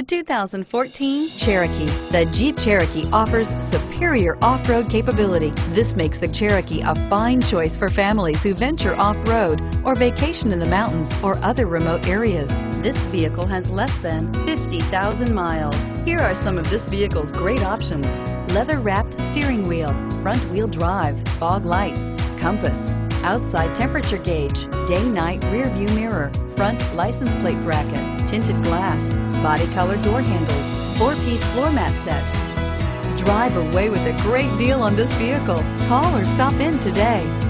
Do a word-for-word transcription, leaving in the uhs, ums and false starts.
The two thousand fourteen Cherokee. The Jeep Cherokee offers superior off-road capability. This makes the Cherokee a fine choice for families who venture off-road or vacation in the mountains or other remote areas. This vehicle has less than fifty thousand miles. Here are some of this vehicle's great options: leather-wrapped steering wheel, front-wheel drive, fog lights, compass, outside temperature gauge, day-night rear-view mirror, front license plate bracket, tinted glass, body-colored door handles, four-piece floor mat set. Drive away with a great deal on this vehicle. Call or stop in today.